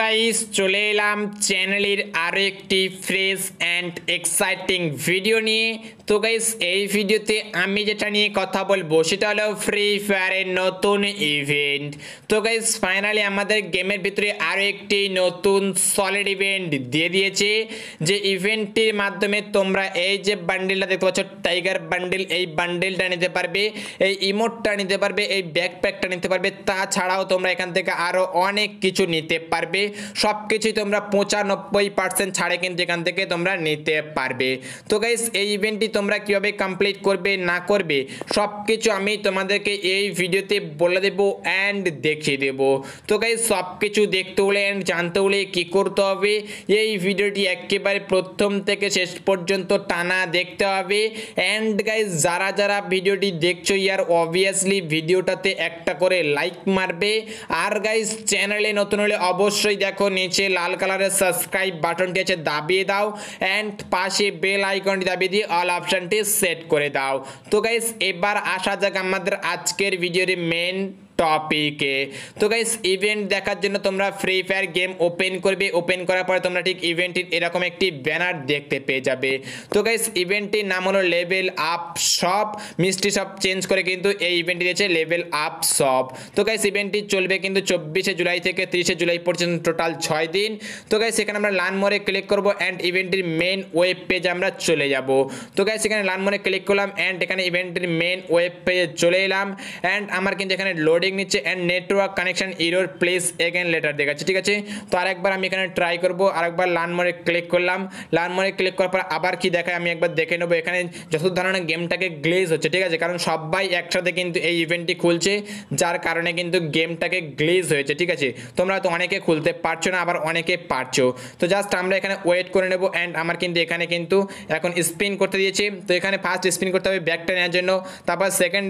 Guys চলে এলাম চ্যানেলের আরও একটি ফ্রেশ অ্যান্ড এক্সাইটিং ভিডিও নিয়ে। তো গাইস এই ভিডিওতে আমি যেটা নিয়ে কথা বলবো সেটা হলো ফ্রি ফায়ারের নতুন ইভেন্ট। তো গাইস ফাইনালি আমাদের গেমের ভিতরে আরও একটি নতুন সলিড ইভেন্ট দিয়ে দিয়েছে, যে ইভেন্টটির মাধ্যমে তোমরা এই যে বান্ডেলটা দেখতে পাচ্ছ, টাইগার বান্ডেল, এই বান্ডেলটা নিতে পারবে, এই ইমোটটা নিতে পারবে, এই ব্যাকপ্যাকটা নিতে পারবে। তাছাড়াও তোমরা এখান থেকে আরও অনেক কিছু নিতে পারবে। সবকিছুই তোমরা 95% ছাড়ে কিন্তু এখান থেকে তোমরা নিতে পারবে। তো গাইস এই ইভেন্টটি তোমরা কিভাবে কমপ্লিট করবে না করবে সবকিছু আমি তোমাদেরকে এই ভিডিওতে বলে দেব অ্যান্ড দেখিয়ে দেব। তো গাইস সবকিছু দেখতে হলে অ্যান্ড জানতে হলে কি করতে হবে, এই ভিডিওটি একেবারে প্রথম থেকে শেষ পর্যন্ত টানা দেখতে হবে। অ্যান্ড গাইস যারা যারা ভিডিওটি দেখছো ইয়ার অবভিয়াসলি ভিডিওটাতে একটা করে লাইক মারবে। আর গাইস চ্যানেলে নতুন হলে অবশ্যই দেখো নিচে লাল কালারের সাবস্ক্রাইব বাটনটি আছে, দাবিয়ে দাও অ্যান্ড পাশে বেল আইকনটি দাবিয়ে দিয়ে অল অপশনটি সেট করে দাও। তো গাইস এবার আসা যাক আমাদের আজকের ভিডিওর মেন টপিকে। তো গাইস ইভেন্ট দেখার জন্য তোমরা ফ্রি ফায়ার গেম ওপেন করবে, ওপেন করার পরে তোমরা ঠিক ইভেন্টটির এরকম একটি ব্যানার দেখতে পেয়ে যাবে। তো গাইস ইভেন্টটির নাম হলো level up shop, mystery shop change করে কিন্তু এই ইভেন্টটি দিয়েছে লেভেল আপ শপ। তো গাইস ইভেন্টটি চলবে কিন্তু 24শে জুলাই থেকে 30শে জুলাই পর্যন্ত, টোটাল 6 দিন। তো গাইস এখানে আমরা লার্ন মোরে ক্লিক করবো অ্যান্ড ইভেন্টটির মেন ওয়েব পেজ আমরা চলে যাব। তো গাইস এখানে লার্ন মোরে ক্লিক করলাম অ্যান্ড এখানে ইভেন্টটির মেন ওয়েব পেজে চলে এলাম। অ্যান্ড আমার কিন্তু এখানে লোডিং নিচ্ছে and network connection error please again later দেখাচ্ছে, ঠিক আছে। তো আরেকবার আমি এখানে ট্রাই করবো, আরেকবার লার্ন মোরে ক্লিক করলাম। লার্ন মোরে ক্লিক করার পর আবার কি দেখায় আমি একবার দেখে নেবো। এখানে যত ধরনের গেমটাকে গ্লেজ হচ্ছে, ঠিক আছে, কারণ সবাই একসাথে কিন্তু এই ইভেন্টটি খুলছে যার কারণে কিন্তু গেমটাকে গ্লেজ হয়েছে, ঠিক আছে। তোমরা তো অনেকে খুলতে পারছো না, আবার অনেকে পারছো। তো জাস্ট আমরা এখানে ওয়েট করে নেবো। অ্যান্ড আমার কিন্তু এখানে কিন্তু এখন স্পিন করতে দিয়েছি। তো এখানে ফার্স্ট স্পিন করতে হবে ব্যাকটা নেওয়ার জন্য, তারপর সেকেন্ড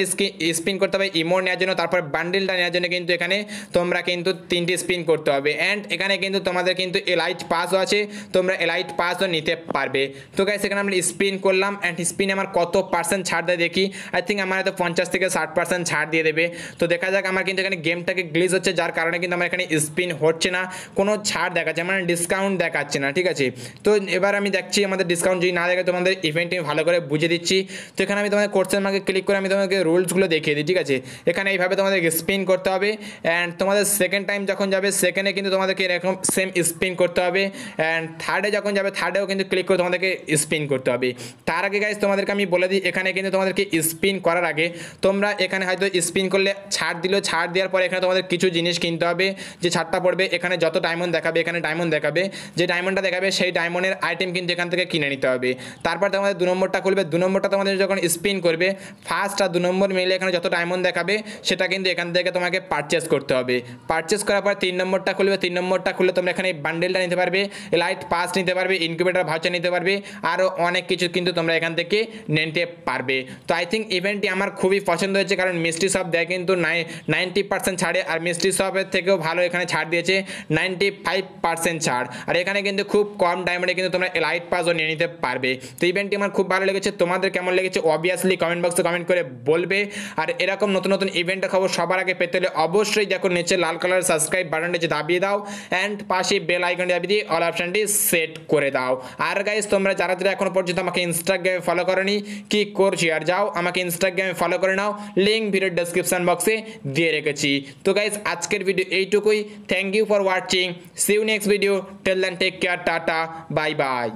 স্পিন করতে হবে ইমো নেওয়ার জন্য, তারপর বান্ডেলটা নেওয়ার জন্য কিন্তু এখানে তোমরা কিন্তু 3টি স্পিন করতে হবে। অ্যান্ড এখানে কিন্তু তোমাদের কিন্তু এলাইট পাসও আছে, তোমরা এলাইট পাসও নিতে পারবে। তো গাইস এখানে আমরা স্পিন করলাম অ্যান্ড স্পিনে আমার কত % ছাড় দেয় দেখি। আই থিঙ্ক আমার হয়তো 50 থেকে 60% ছাড় দিয়ে দেবে। তো দেখা যাক, আমার কিন্তু এখানে গেমটাকে গ্লিজ হচ্ছে যার কারণে কিন্তু আমার এখানে স্পিন হচ্ছে না, কোনো ছাড় দেখাচ্ছে মানে ডিসকাউন্ট দেখাচ্ছে না, ঠিক আছে। তো এবার আমি দেখছি আমাদের ডিসকাউন্ট যদি না দেখে তোমাদের ইভেন্টটি ভালো করে বুঝিয়ে দিচ্ছি। তো এখানে আমি তোমাদের কোশ্চেন মার্কে ক্লিক করে আমি তোমাকে রুলসগুলো দেখিয়ে দিই, ঠিক আছে। এখানে এইভাবে তোমাদের স্পিন করতে হবে অ্যান্ড তোমাদের সেকেন্ড টাইম যখন যাবে সেকেন্ডে কিন্তু তোমাদেরকে এরকম সেম স্পিন করতে হবে। অ্যান্ড থার্ডে যখন যাবে থার্ডেও কিন্তু ক্লিক করে তোমাদেরকে স্পিন করতে হবে। তার আগে গাইজ তোমাদেরকে আমি বলে দিই, এখানে কিন্তু তোমাদেরকে স্পিন করার আগে তোমরা এখানে হয়তো স্পিন করলে ছাড় দিল, ছাড় দেওয়ার পরে এখানে তোমাদের কিছু জিনিস কিনতে হবে। যে ছাড়টা পড়বে এখানে যত ডায়মন্ড দেখাবে, এখানে ডায়মন্ড দেখাবে, যে ডায়মন্ডটা দেখাবে সেই ডায়মন্ডের আইটেম কিন্তু এখান থেকে কিনে নিতে হবে। তারপর তোমাদের 2 নম্বরটা খুলবে, 2 নম্বরটা তোমাদের যখন স্পিন করবে ফার্স্ট আর 2 নম্বর মিলে এখানে যত ডায়মন্ড দেখাবে সেটা কিন্তু এখান থেকে তোমাকে পারচেস করতে হবে। পারচেস করার পর 3 নম্বরটা খুলবে, 3 নম্বরটা খুলে তোমরা এখানে বান্ডেলটা নিতে পারবে, লাইট পাস নিতে পারবে, ইনকিউবেটার ভাউচার নিতে পারবে, আরও অনেক কিছু কিন্তু তোমরা এখান থেকে নিতে পারবে। তো আই থিঙ্ক ইভেন্টটি আমার খুবই পছন্দ হয়েছে, কারণ মিস্ট্রি শপ দেয় কিন্তু 90% ছাড়ে, আর মিস্ট্রি শপের থেকেও ভালো এখানে ছাড় দিয়েছে 95% ছাড়। আর এখানে কিন্তু খুব কম ডায়মন্ডে কিন্তু তোমরা লাইট পাসও নিয়ে নিতে পারবে। তো ইভেন্টটি আমার খুব ভালো লেগেছে। তোমাদের কেমন লেগেছে অবভিয়াসলি কমেন্ট বক্সে কমেন্ট করে বলবে। আর এরকম নতুন নতুন ইভেন্টের খবর সবার আগে পেতে হলে অবশ্যই দেখো নিচে লাল কালারের সাবস্ক্রাইব বাটনটি যে দাবিয়ে দাও অ্যান্ড পাশে বেল আইকনটি দাবিয়ে দিয়ে অল অপশনটি সেট করে দাও। আর গাইজ তোমরা যারা যারা এখনো পর্যন্ত আমাকে ইনস্টাগ্রামে ফলো করনি কি করছি, আর যাও আমাকে ইনস্টাগ্রামে ফলো করে নাও, লিঙ্ক ভিডিওর ডেসক্রিপশন বক্সে দিয়ে রেখেছি। তো গাইজ আজকের ভিডিও এইটুকুই। Thank you for watching, see you next video, till then take care, tata, bye by.